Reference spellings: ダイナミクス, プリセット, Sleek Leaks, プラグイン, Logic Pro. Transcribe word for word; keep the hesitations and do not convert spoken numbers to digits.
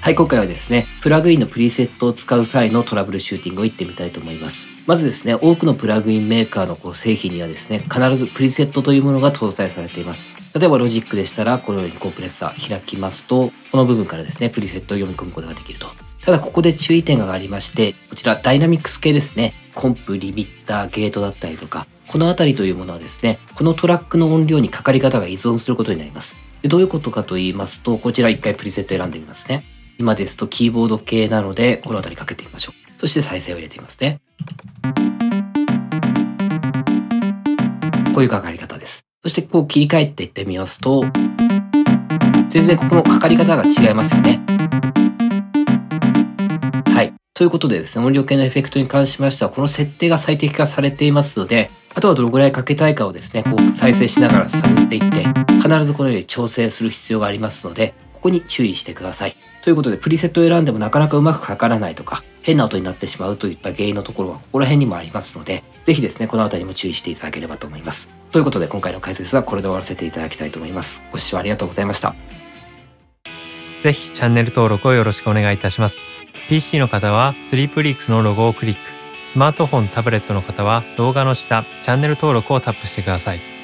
はい、今回はですね、プラグインのプリセットを使う際のトラブルシューティングを行ってみたいと思います。まずですね、多くのプラグインメーカーのこう製品にはですね、必ずプリセットというものが搭載されています。例えばロジックでしたら、このようにコンプレッサー開きますと、この部分からですね、プリセットを読み込むことができると。ただここで注意点がありまして、こちらダイナミックス系ですね、コンプ、リミッター、ゲートだったりとか、このあたりというものはですね、このトラックの音量にかかり方が依存することになります。でどういうことかと言いますと、こちら一回プリセット選んでみますね。今ですとキーボード系なので、このあたりかけてみましょう。そして再生を入れてみますね。こういうかかり方です。そしてこう切り替えていってみますと、全然ここのかかり方が違いますよね。はい。ということでですね、音量系のエフェクトに関しましては、この設定が最適化されていますので、あとはどのぐらいかけたいかをですね、こう再生しながら探っていって、必ずこのように調整する必要がありますので、ここに注意してください。ということで、プリセットを選んでもなかなかうまくかからないとか、変な音になってしまうといった原因のところはここら辺にもありますので、ぜひですね、このあたりも注意していただければと思います。ということで、今回の解説はこれで終わらせていただきたいと思います。ご視聴ありがとうございました。ぜひチャンネル登録をよろしくお願いいたします。ピーシー の方はスリープリークスのロゴをクリック。スマートフォン、タブレットの方は動画の下、チャンネル登録をタップしてください。